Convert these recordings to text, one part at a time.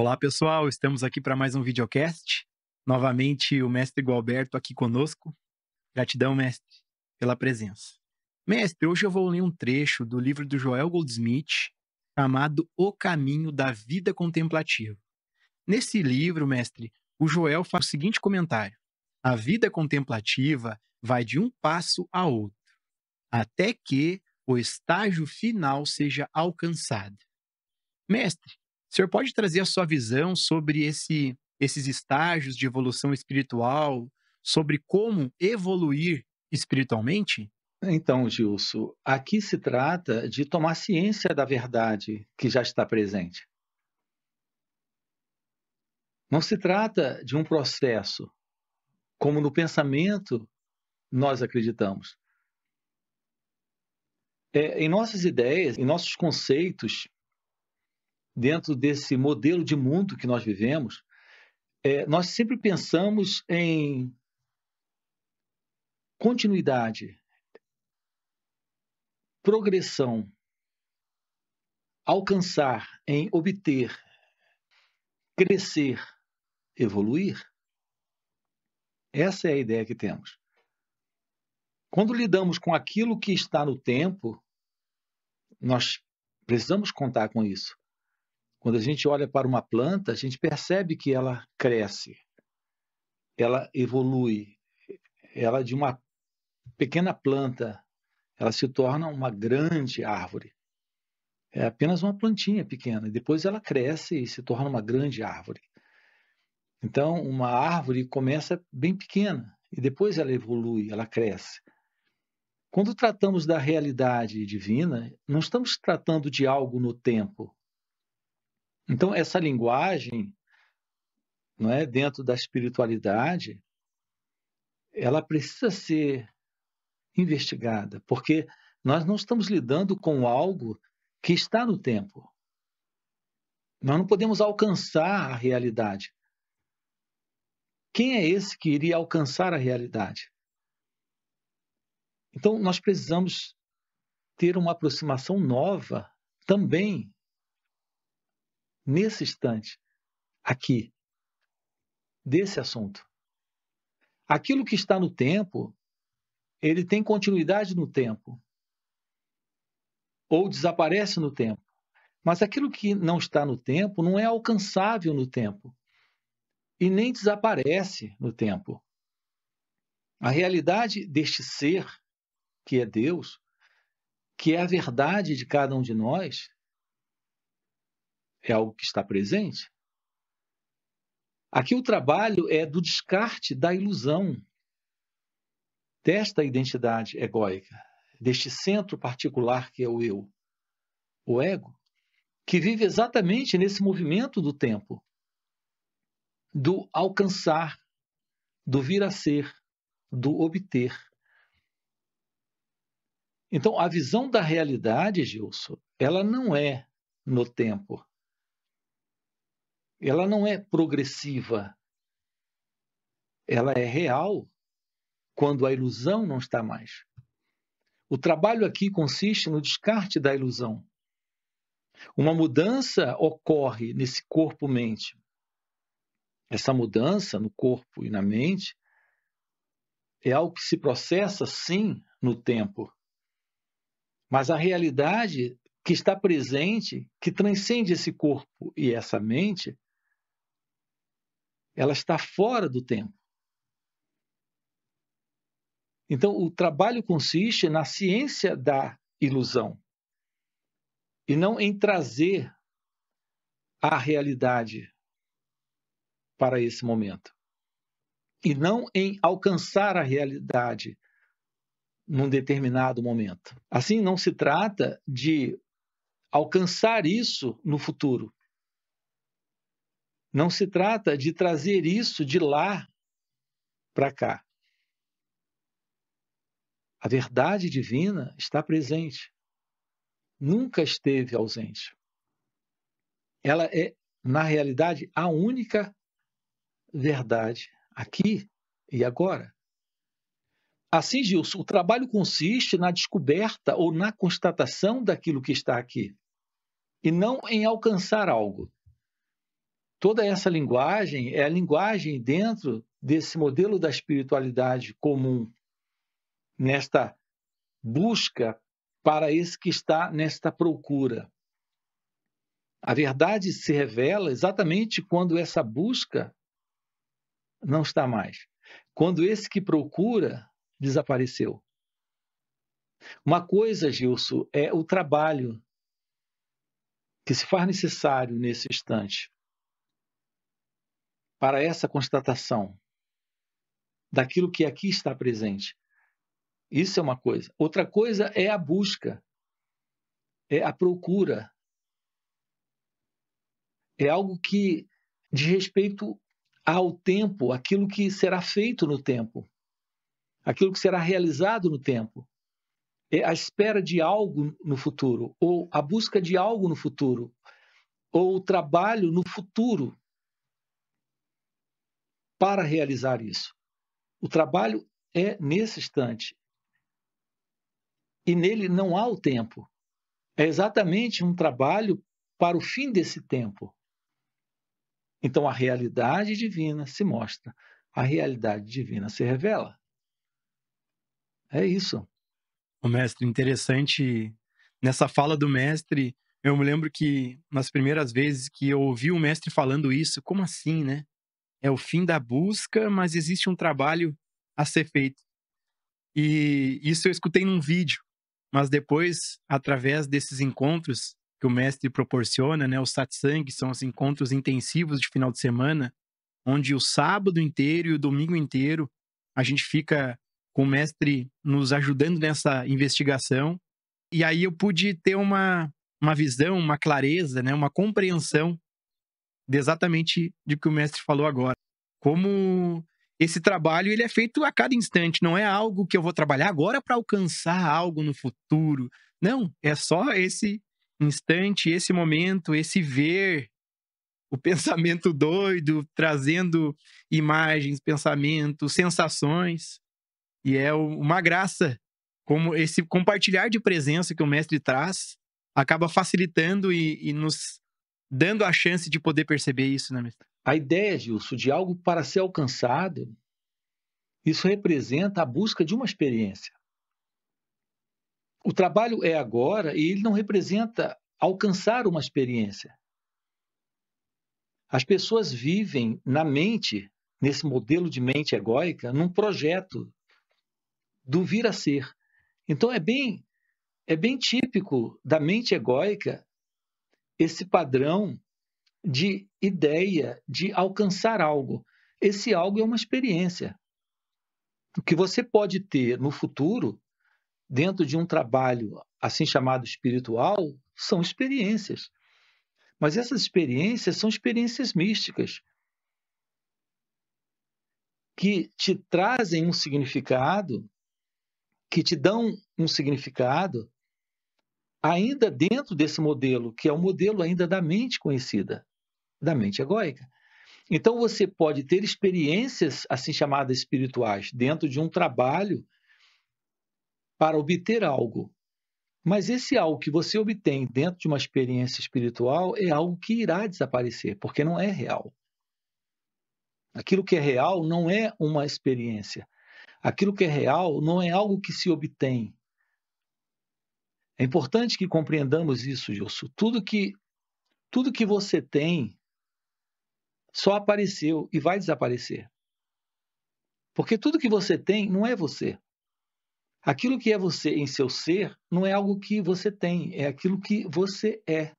Olá pessoal, estamos aqui para mais um videocast. Novamente o Mestre Gualberto aqui conosco. Gratidão, Mestre, pela presença. Mestre, hoje eu vou ler um trecho do livro do Joel Goldsmith, chamado O Caminho da Vida Contemplativa. Nesse livro, Mestre, o Joel faz o seguinte comentário: a vida contemplativa vai de um passo a outro, até que o estágio final seja alcançado. Mestre, o senhor pode trazer a sua visão sobre esses estágios de evolução espiritual, sobre como evoluir espiritualmente? Então, Gilson, aqui se trata de tomar ciência da verdade que já está presente. Não se trata de um processo, como no pensamento nós acreditamos. Em nossas ideias, em nossos conceitos, dentro desse modelo de mundo que nós vivemos, nós sempre pensamos em continuidade, progressão, alcançar, em obter, crescer, evoluir. Essa é a ideia que temos. Quando lidamos com aquilo que está no tempo, nós precisamos contar com isso. Quando a gente olha para uma planta, a gente percebe que ela cresce, ela evolui, ela de uma pequena planta, ela se torna uma grande árvore. É apenas uma plantinha pequena, depois ela cresce e se torna uma grande árvore. Então, uma árvore começa bem pequena e depois ela evolui, ela cresce. Quando tratamos da realidade divina, não estamos tratando de algo no tempo. Então, essa linguagem, não é, dentro da espiritualidade, ela precisa ser investigada, porque nós não estamos lidando com algo que está no tempo. Nós não podemos alcançar a realidade. Quem é esse que iria alcançar a realidade? Então, nós precisamos ter uma aproximação nova também, nesse instante, aqui, desse assunto. Aquilo que está no tempo, ele tem continuidade no tempo, ou desaparece no tempo. Mas aquilo que não está no tempo não é alcançável no tempo, e nem desaparece no tempo. A realidade deste ser, que é Deus, que é a verdade de cada um de nós, é algo que está presente. Aqui o trabalho é do descarte da ilusão, desta identidade egóica, deste centro particular que é o eu, o ego, que vive exatamente nesse movimento do tempo, do alcançar, do vir a ser, do obter. Então, a visão da realidade, Gilson, ela não é no tempo. Ela não é progressiva, ela é real quando a ilusão não está mais. O trabalho aqui consiste no descarte da ilusão. Uma mudança ocorre nesse corpo-mente. Essa mudança no corpo e na mente é algo que se processa, sim, no tempo. Mas a realidade que está presente, que transcende esse corpo e essa mente, ela está fora do tempo. Então, o trabalho consiste na ciência da ilusão e não em trazer a realidade para esse momento e não em alcançar a realidade num determinado momento. Assim, não se trata de alcançar isso no futuro. Não se trata de trazer isso de lá para cá. A verdade divina está presente. Nunca esteve ausente. Ela é, na realidade, a única verdade aqui e agora. Assim, Gilson, o trabalho consiste na descoberta ou na constatação daquilo que está aqui, e não em alcançar algo. Toda essa linguagem é a linguagem dentro desse modelo da espiritualidade comum, nesta busca para esse que está nesta procura. A verdade se revela exatamente quando essa busca não está mais, quando esse que procura desapareceu. Uma coisa, Gilson, é o trabalho que se faz necessário nesse instante para essa constatação daquilo que aqui está presente. Isso é uma coisa. Outra coisa é a busca, é a procura. É algo que diz respeito ao tempo, aquilo que será feito no tempo, aquilo que será realizado no tempo. É a espera de algo no futuro, ou a busca de algo no futuro, ou o trabalho no futuro para realizar isso. O trabalho é nesse instante. E nele não há o tempo. É exatamente um trabalho para o fim desse tempo. Então a realidade divina se mostra, a realidade divina se revela. É isso. O mestre, interessante, nessa fala do mestre, eu me lembro que nas primeiras vezes que eu ouvi o mestre falando isso, como assim, né? É o fim da busca, mas existe um trabalho a ser feito. E isso eu escutei num vídeo. Mas depois, através desses encontros que o mestre proporciona, né, o satsang, que são os encontros intensivos de final de semana, onde o sábado inteiro e o domingo inteiro a gente fica com o mestre nos ajudando nessa investigação. E aí eu pude ter uma visão, uma clareza, né, uma compreensão de exatamente de que o mestre falou agora. Como esse trabalho ele é feito a cada instante, não é algo que eu vou trabalhar agora para alcançar algo no futuro. Não, é só esse instante, esse momento, esse ver, o pensamento doido, trazendo imagens, pensamentos, sensações. E é uma graça, como esse compartilhar de presença que o mestre traz, acaba facilitando e nos dando a chance de poder perceber isso, né, mestre? A ideia, Gilson, de algo para ser alcançado, isso representa a busca de uma experiência. O trabalho é agora e ele não representa alcançar uma experiência. As pessoas vivem na mente, nesse modelo de mente egóica, num projeto do vir a ser. Então é bem típico da mente egóica esse padrão de ideia de alcançar algo. Esse algo é uma experiência. O que você pode ter no futuro, dentro de um trabalho assim chamado espiritual, são experiências. Mas essas experiências são experiências místicas, que te trazem um significado, que te dão um significado ainda dentro desse modelo, que é o modelo ainda da mente conhecida, da mente egóica. Então você pode ter experiências assim chamadas espirituais dentro de um trabalho para obter algo. Mas esse algo que você obtém dentro de uma experiência espiritual é algo que irá desaparecer, porque não é real. Aquilo que é real não é uma experiência. Aquilo que é real não é algo que se obtém. É importante que compreendamos isso, Gilson. Tudo que você tem só apareceu e vai desaparecer. Porque tudo que você tem não é você. Aquilo que é você em seu ser não é algo que você tem, é aquilo que você é.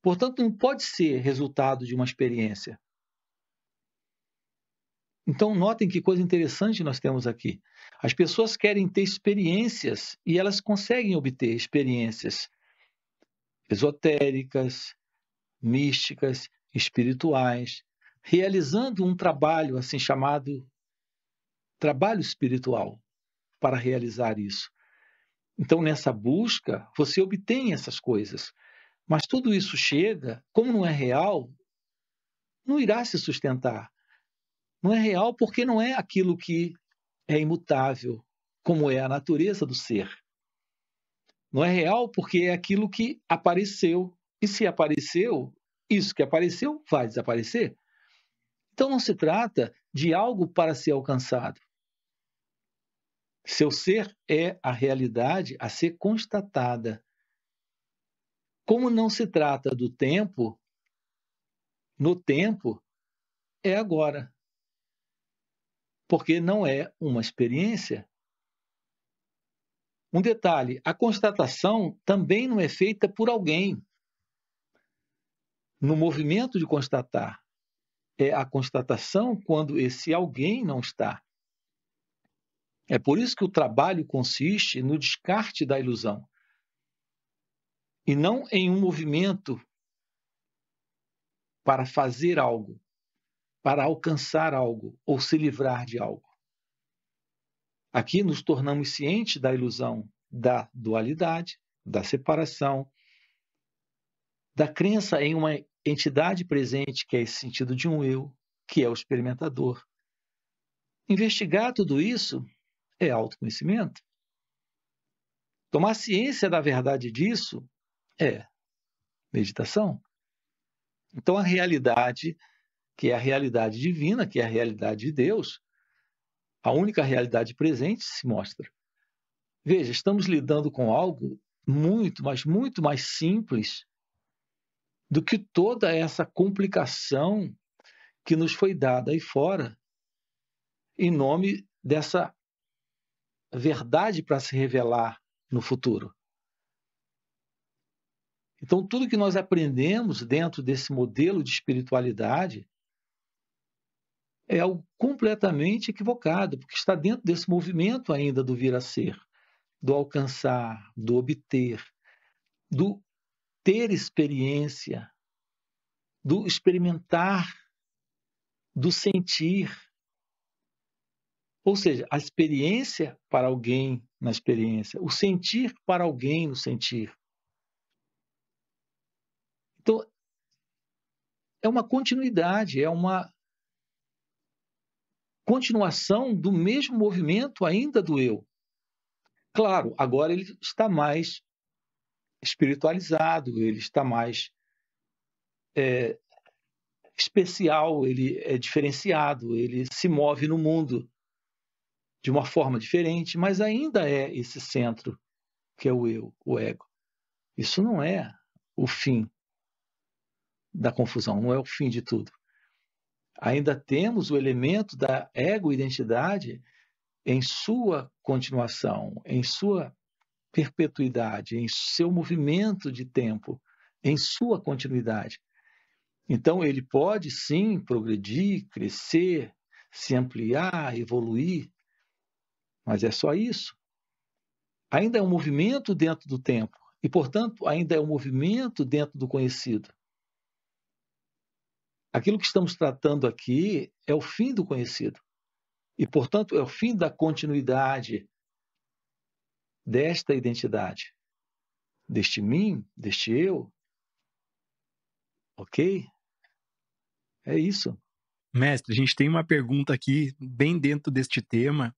Portanto, não pode ser resultado de uma experiência. Então, notem que coisa interessante nós temos aqui. As pessoas querem ter experiências e elas conseguem obter experiências esotéricas, místicas, espirituais, realizando um trabalho assim chamado trabalho espiritual. Para realizar isso. Então, nessa busca, você obtém essas coisas. Mas tudo isso chega, como não é real, não irá se sustentar. Não é real porque não é aquilo que é imutável, como é a natureza do ser. Não é real porque é aquilo que apareceu. E se apareceu, isso que apareceu vai desaparecer. Então não se trata de algo para ser alcançado. Seu ser é a realidade a ser constatada. Como não se trata do tempo, no tempo é agora. Porque não é uma experiência. Um detalhe, a constatação também não é feita por alguém. No movimento de constatar, é a constatação quando esse alguém não está. É por isso que o trabalho consiste no descarte da ilusão e não em um movimento para fazer algo, para alcançar algo ou se livrar de algo. Aqui nos tornamos cientes da ilusão, da dualidade, da separação, da crença em uma entidade presente, que é esse sentido de um eu, que é o experimentador. Investigar tudo isso é autoconhecimento. Tomar ciência da verdade disso é meditação. Então, a realidade, que é a realidade divina, que é a realidade de Deus, a única realidade presente, se mostra. Veja, estamos lidando com algo muito mais simples do que toda essa complicação que nos foi dada aí fora em nome dessa verdade para se revelar no futuro. Então, tudo que nós aprendemos dentro desse modelo de espiritualidade é algo completamente equivocado, porque está dentro desse movimento ainda do vir a ser, do alcançar, do obter, do ter experiência, do experimentar, do sentir. Ou seja, a experiência para alguém na experiência, o sentir para alguém no sentir. Então, é uma continuidade, é uma continuação do mesmo movimento ainda do eu. Claro, agora ele está mais espiritualizado, ele está mais especial, ele é diferenciado, ele se move no mundo de uma forma diferente, mas ainda é esse centro que é o eu, o ego. Isso não é o fim da confusão, não é o fim de tudo. Ainda temos o elemento da ego-identidade em sua continuação, em sua perpetuidade, em seu movimento de tempo, em sua continuidade. Então, ele pode sim progredir, crescer, se ampliar, evoluir, mas é só isso. Ainda é um movimento dentro do tempo e, portanto, ainda é um movimento dentro do conhecido. Aquilo que estamos tratando aqui é o fim do conhecido e, portanto, é o fim da continuidade desta identidade, deste mim, deste eu. Ok? É isso. Mestre, a gente tem uma pergunta aqui bem dentro deste tema.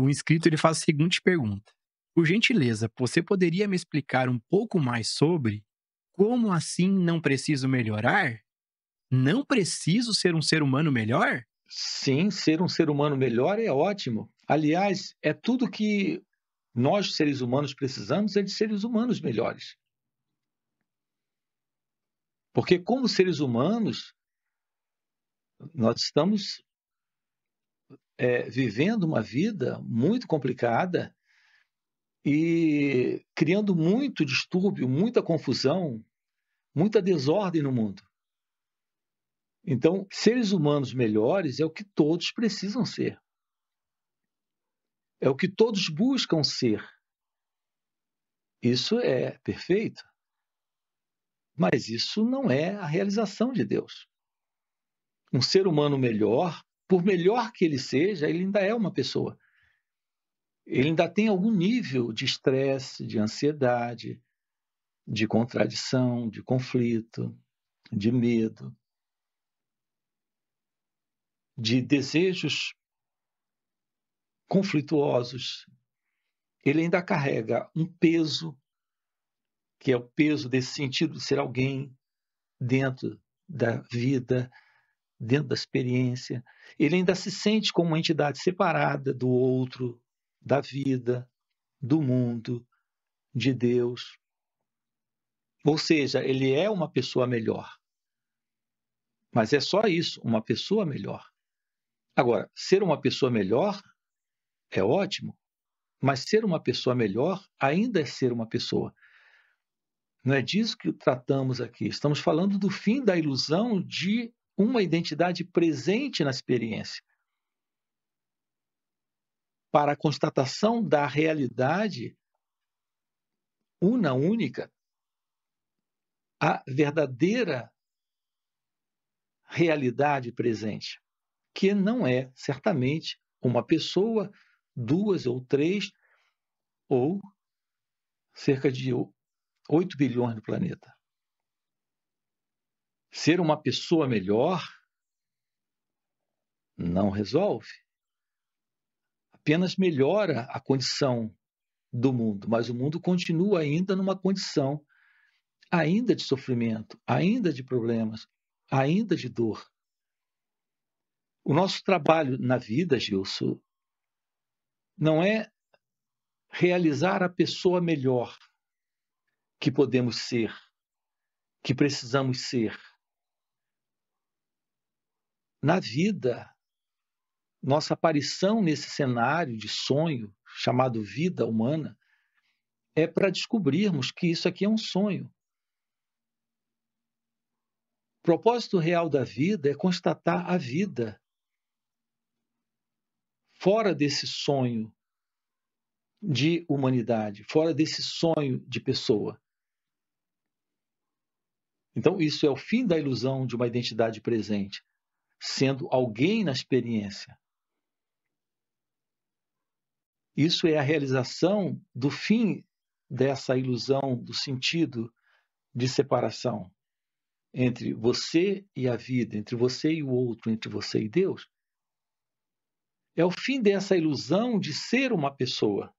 O inscrito ele faz a seguinte pergunta. Por gentileza, você poderia me explicar um pouco mais sobre como assim não preciso melhorar? Não preciso ser um ser humano melhor? Sim, ser um ser humano melhor é ótimo. Aliás, é tudo que nós, seres humanos, precisamos é de seres humanos melhores. Porque como seres humanos, nós estamos vivendo uma vida muito complicada e criando muito distúrbio, muita confusão, muita desordem no mundo. Então, seres humanos melhores é o que todos precisam ser. É o que todos buscam ser. Isso é perfeito. Mas isso não é a realização de Deus. Um ser humano melhor, por melhor que ele seja, ele ainda é uma pessoa. Ele ainda tem algum nível de estresse, de ansiedade, de contradição, de conflito, de medo, de desejos conflituosos. Ele ainda carrega um peso, que é o peso desse sentido de ser alguém, dentro da vida, dentro da experiência. Ele ainda se sente como uma entidade separada do outro, da vida, do mundo, de Deus. Ou seja, ele é uma pessoa melhor. Mas é só isso, uma pessoa melhor. Agora, ser uma pessoa melhor é ótimo, mas ser uma pessoa melhor ainda é ser uma pessoa. Não é disso que tratamos aqui. Estamos falando do fim da ilusão de uma identidade presente na experiência, para a constatação da realidade única, a verdadeira realidade presente, que não é, certamente, uma pessoa, duas ou três, ou cerca de 8 bilhões no planeta. Ser uma pessoa melhor não resolve. Apenas melhora a condição do mundo, mas o mundo continua ainda numa condição ainda de sofrimento, ainda de problemas, ainda de dor. O nosso trabalho na vida, Gilson, não é realizar a pessoa melhor que podemos ser, que precisamos ser. Na vida, nossa aparição nesse cenário de sonho, chamado vida humana, é para descobrirmos que isso aqui é um sonho. O propósito real da vida é constatar a vida fora desse sonho de humanidade, fora desse sonho de pessoa. Então, isso é o fim da ilusão de uma identidade presente, sendo alguém na experiência. Isso é a realização do fim dessa ilusão do sentido de separação entre você e a vida, entre você e o outro, entre você e Deus. É o fim dessa ilusão de ser uma pessoa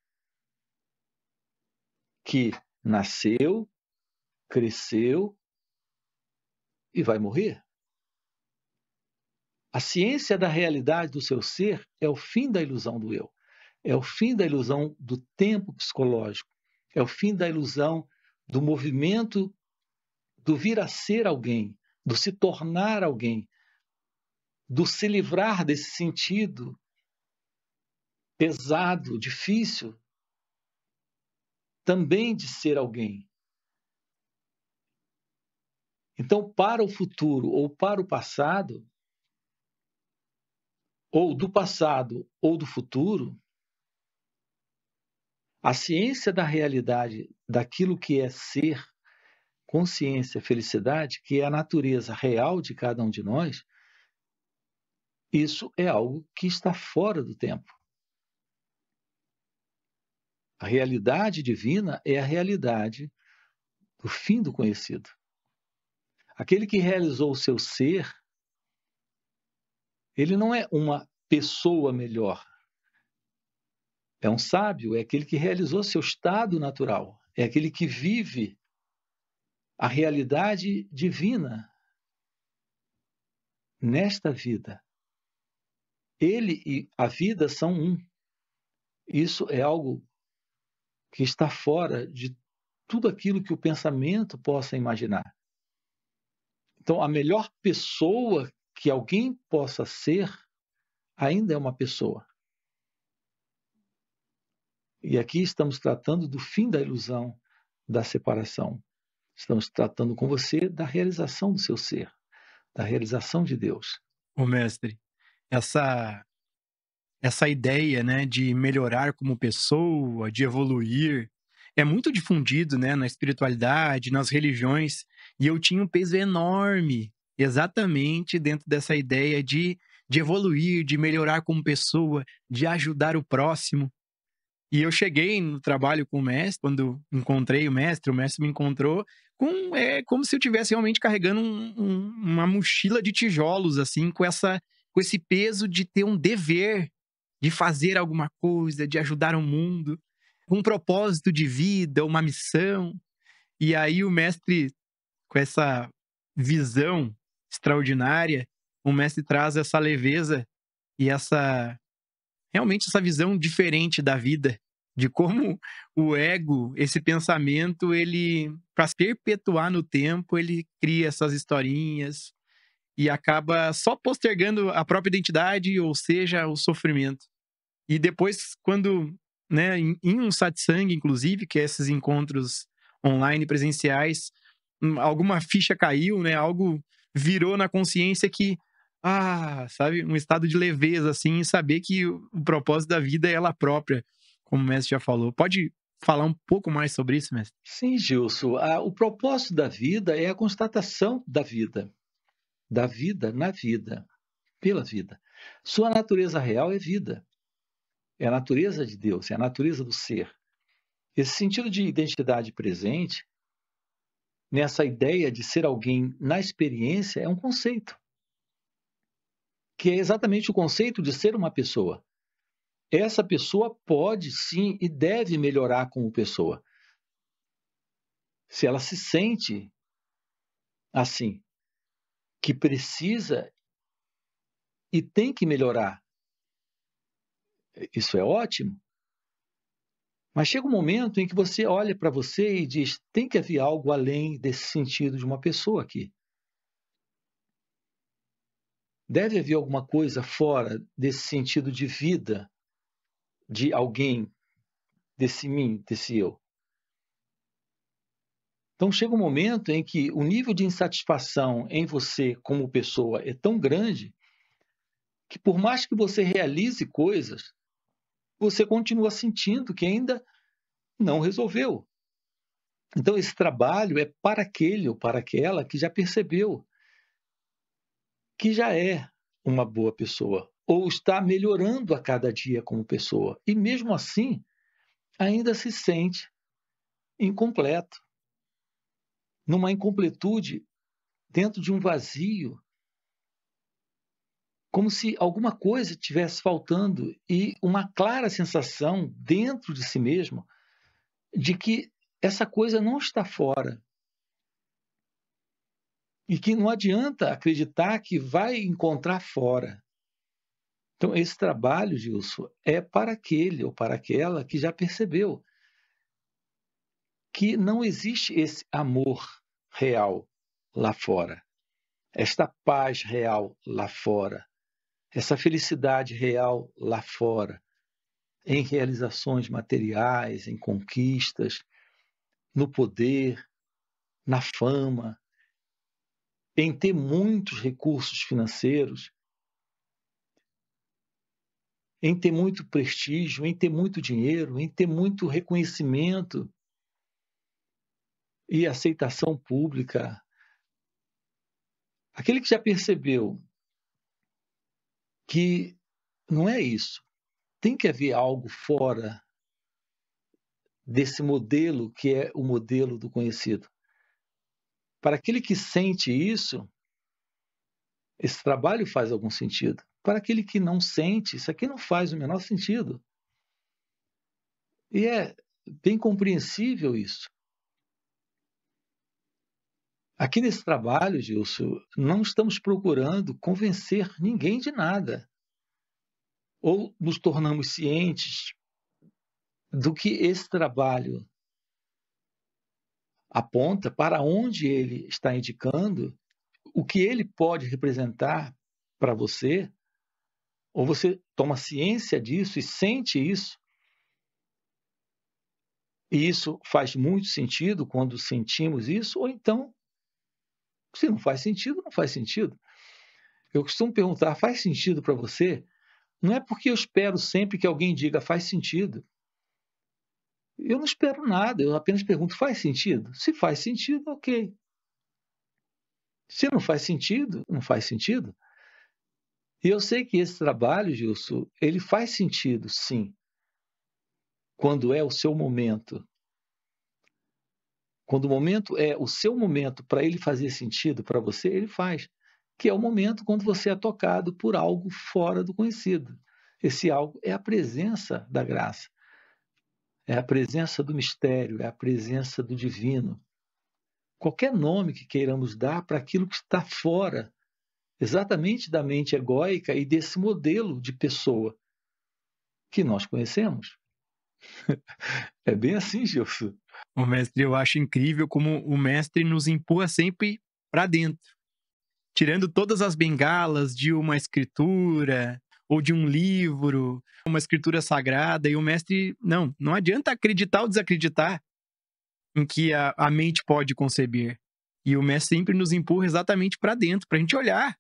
que nasceu, cresceu e vai morrer. A ciência da realidade do seu ser é o fim da ilusão do eu. É o fim da ilusão do tempo psicológico, é o fim da ilusão do movimento do vir a ser alguém, do se tornar alguém, do se livrar desse sentido pesado, difícil, também de ser alguém. Então, para o futuro ou para o passado, ou do passado ou do futuro, a ciência da realidade, daquilo que é ser, consciência, felicidade, que é a natureza real de cada um de nós, isso é algo que está fora do tempo. A realidade divina é a realidade do fim do conhecido. Aquele que realizou o seu ser, ele não é uma pessoa melhor. É um sábio, é aquele que realizou seu estado natural, é aquele que vive a realidade divina nesta vida. Ele e a vida são um. Isso é algo que está fora de tudo aquilo que o pensamento possa imaginar. Então, a melhor pessoa que alguém possa ser ainda é uma pessoa. E aqui estamos tratando do fim da ilusão da separação. Estamos tratando com você da realização do seu ser, da realização de Deus. Ô mestre, essa ideia, né, de melhorar como pessoa, de evoluir, é muito difundido, né, na espiritualidade, nas religiões. E eu tinha um peso enorme exatamente dentro dessa ideia de evoluir, de melhorar como pessoa, de ajudar o próximo. E eu cheguei no trabalho com o mestre, quando encontrei o mestre me encontrou, como se eu estivesse realmente carregando uma mochila de tijolos, assim, com esse peso de ter um dever, de fazer alguma coisa, de ajudar o mundo, um propósito de vida, uma missão. E aí o mestre, com essa visão extraordinária, o mestre traz essa leveza e essa, realmente essa visão diferente da vida, de como o ego, esse pensamento, ele, para se perpetuar no tempo, ele cria essas historinhas e acaba só postergando a própria identidade, ou seja, o sofrimento. E depois, quando, né, em um satsang, inclusive, que é esses encontros online presenciais, alguma ficha caiu, né, algo virou na consciência que, sabe, um estado de leveza, assim, saber que o propósito da vida é ela própria, como o mestre já falou. Pode falar um pouco mais sobre isso, mestre? Sim, Gilson. O propósito da vida é a constatação da vida na vida, pela vida. Sua natureza real é vida. É a natureza de Deus, é a natureza do ser. Esse sentido de identidade presente, nessa ideia de ser alguém na experiência, é um conceito. Que é exatamente o conceito de ser uma pessoa. Essa pessoa pode, sim, e deve melhorar como pessoa. Se ela se sente assim, que precisa e tem que melhorar, isso é ótimo. Mas chega um momento em que você olha para você e diz, tem que haver algo além desse sentido de uma pessoa aqui. Deve haver alguma coisa fora desse sentido de vida, de alguém, desse mim, desse eu. Então chega um momento em que o nível de insatisfação em você como pessoa é tão grande que por mais que você realize coisas, você continua sentindo que ainda não resolveu. Então esse trabalho é para aquele ou para aquela que já percebeu que já é uma boa pessoa, ou está melhorando a cada dia como pessoa, e mesmo assim ainda se sente incompleto, numa incompletude dentro de um vazio, como se alguma coisa estivesse faltando e uma clara sensação dentro de si mesmo de que essa coisa não está fora. E que não adianta acreditar que vai encontrar fora. Então, esse trabalho, Gilson, é para aquele ou para aquela que já percebeu que não existe esse amor real lá fora, esta paz real lá fora, essa felicidade real lá fora, em realizações materiais, em conquistas, no poder, na fama, em ter muitos recursos financeiros, em ter muito prestígio, em ter muito dinheiro, em ter muito reconhecimento e aceitação pública. Aquele que já percebeu que não é isso, tem que haver algo fora desse modelo que é o modelo do conhecido. Para aquele que sente isso, esse trabalho faz algum sentido. Para aquele que não sente, isso aqui não faz o menor sentido. E é bem compreensível isso. Aqui nesse trabalho, Gilson, não estamos procurando convencer ninguém de nada. Ou nos tornamos cientes do que esse trabalho aponta, para onde ele está indicando, o que ele pode representar para você, ou você toma ciência disso e sente isso. E isso faz muito sentido quando sentimos isso, ou então, se não faz sentido, não faz sentido. Eu costumo perguntar, faz sentido para você? Não é porque eu espero sempre que alguém diga faz sentido. Eu não espero nada, eu apenas pergunto, faz sentido? Se faz sentido, ok. Se não faz sentido, não faz sentido. E eu sei que esse trabalho, Gilson, ele faz sentido, sim, quando é o seu momento. Quando o momento é o seu momento para ele fazer sentido para você, ele faz. Que é o momento quando você é tocado por algo fora do conhecido. Esse algo é a presença da graça. É a presença do mistério, é a presença do divino. qualquer nome que queiramos dar para aquilo que está fora, exatamente da mente egóica e desse modelo de pessoa que nós conhecemos. É bem assim, Gilson. O mestre, eu acho incrível como o mestre nos empurra sempre para dentro, tirando todas as bengalas de uma escritura ou de um livro, uma escritura sagrada, e o mestre, não adianta acreditar ou desacreditar em que a mente pode conceber. E o mestre sempre nos empurra exatamente para dentro, para a gente olhar.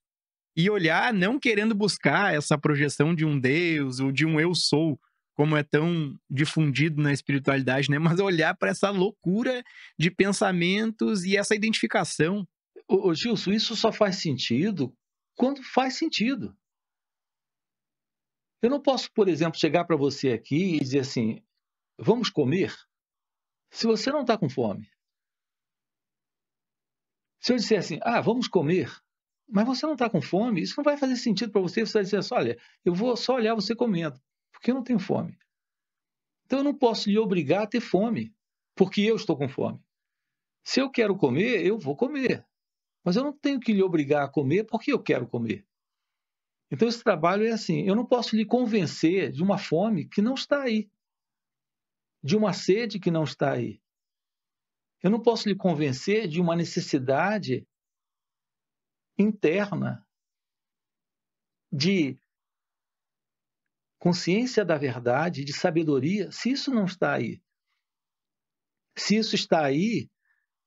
E olhar não querendo buscar essa projeção de um Deus ou de um eu sou, como é tão difundido na espiritualidade, né? Mas olhar para essa loucura de pensamentos e essa identificação. Ô Gilson, isso só faz sentido quando faz sentido. Eu não posso, por exemplo, chegar para você aqui e dizer assim, vamos comer, se você não está com fome. Se eu disser assim, vamos comer, mas você não está com fome, isso não vai fazer sentido para você. Você vai dizer assim, olha, eu vou só olhar você comendo, porque eu não tenho fome. Então eu não posso lhe obrigar a ter fome, porque eu estou com fome. Se eu quero comer, eu vou comer, mas eu não tenho que lhe obrigar a comer porque eu quero comer. Então esse trabalho é assim, eu não posso lhe convencer de uma fome que não está aí, de uma sede que não está aí. Eu não posso lhe convencer de uma necessidade interna de consciência da verdade, de sabedoria, se isso não está aí. Se isso está aí,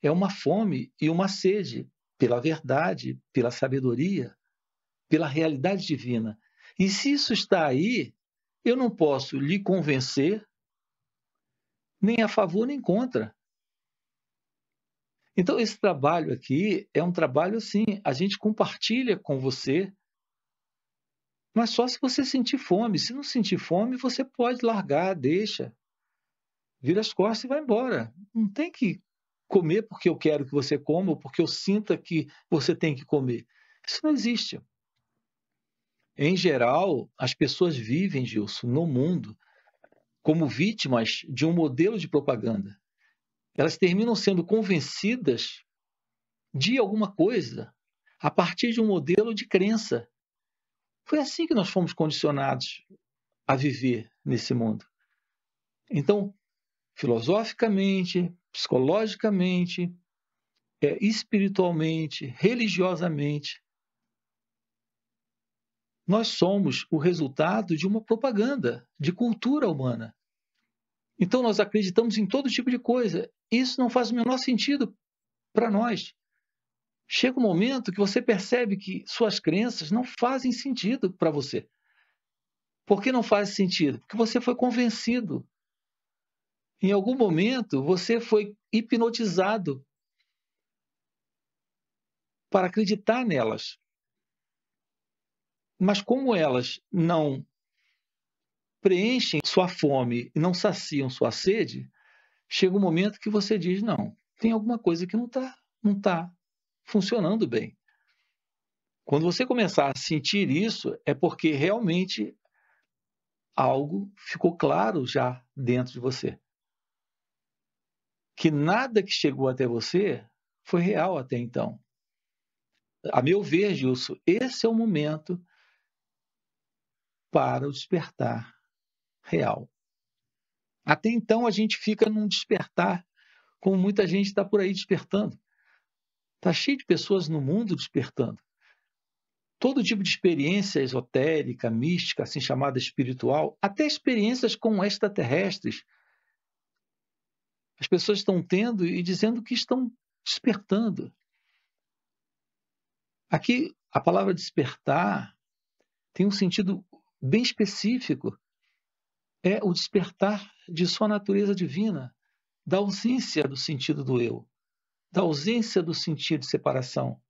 é uma fome e uma sede pela verdade, pela sabedoria, pela realidade divina. E se isso está aí, eu não posso lhe convencer nem a favor nem contra. Então, esse trabalho aqui é um trabalho assim, a gente compartilha com você, mas só se você sentir fome. Se não sentir fome, você pode largar, deixa, vira as costas e vai embora. Não tem que comer porque eu quero que você coma ou porque eu sinta que você tem que comer. Isso não existe. Em geral, as pessoas vivem, Gilson, no mundo como vítimas de um modelo de propaganda. Elas terminam sendo convencidas de alguma coisa a partir de um modelo de crença. Foi assim que nós fomos condicionados a viver nesse mundo. Então, filosoficamente, psicologicamente, espiritualmente, religiosamente, nós somos o resultado de uma propaganda, de cultura humana. Então, nós acreditamos em todo tipo de coisa. Isso não faz o menor sentido para nós. Chega um momento que você percebe que suas crenças não fazem sentido para você. Por que não faz sentido? Porque você foi convencido. Em algum momento, você foi hipnotizado para acreditar nelas. Mas como elas não preenchem sua fome e não saciam sua sede, chega um momento que você diz, não, tem alguma coisa que não tá funcionando bem. Quando você começar a sentir isso, é porque realmente algo ficou claro já dentro de você. Que nada que chegou até você foi real até então. A meu ver, Gilson, esse é o momento para o despertar real. Até então a gente fica num despertar, como muita gente está por aí despertando. Está cheio de pessoas no mundo despertando. Todo tipo de experiência esotérica, mística, assim chamada espiritual, até experiências com extraterrestres. As pessoas estão tendo e dizendo que estão despertando. Aqui a palavra despertar tem um sentido bem específico. É o despertar de sua natureza divina, da ausência do sentido do eu, da ausência do sentido de separação.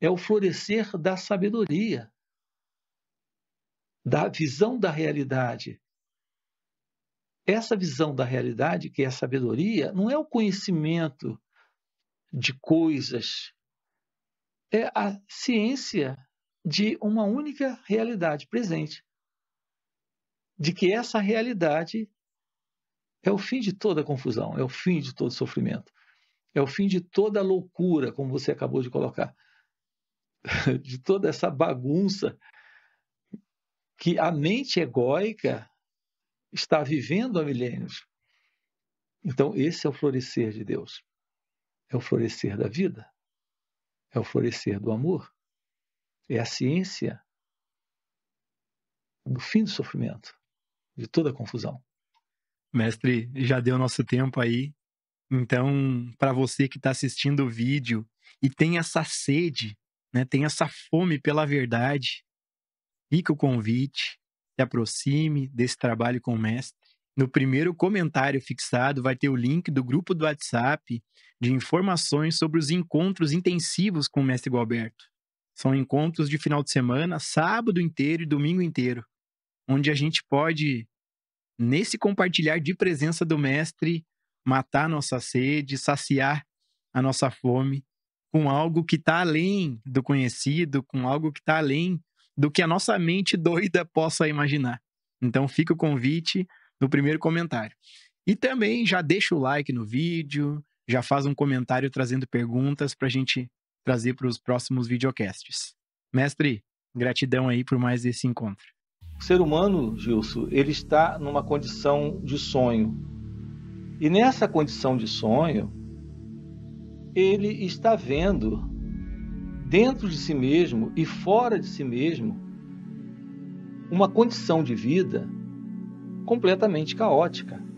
É o florescer da sabedoria, da visão da realidade. Essa visão da realidade, que é a sabedoria, não é o conhecimento de coisas, é a ciência de uma única realidade presente. De que essa realidade é o fim de toda confusão, é o fim de todo sofrimento. É o fim de toda a loucura, como você acabou de colocar, de toda essa bagunça que a mente egóica está vivendo há milênios. Então, esse é o florescer de Deus. É o florescer da vida. É o florescer do amor. É a ciência do fim do sofrimento, de toda a confusão. Mestre, já deu nosso tempo aí. Então, para você que está assistindo o vídeo e tem essa sede, né, tem essa fome pela verdade, fica o convite, se aproxime desse trabalho com o mestre. No primeiro comentário fixado vai ter o link do grupo do WhatsApp de informações sobre os encontros intensivos com o mestre Gualberto. São encontros de final de semana, sábado inteiro e domingo inteiro, onde a gente pode, nesse compartilhar de presença do mestre, matar nossa sede, saciar a nossa fome com algo que está além do conhecido, com algo que está além do que a nossa mente doida possa imaginar. Então fica o convite no primeiro comentário. E também já deixa o like no vídeo, já faz um comentário trazendo perguntas para a gente trazer para os próximos videocasts. Mestre, gratidão aí por mais esse encontro. O ser humano, Gilson, ele está numa condição de sonho. E nessa condição de sonho, ele está vendo dentro de si mesmo e fora de si mesmo uma condição de vida completamente caótica.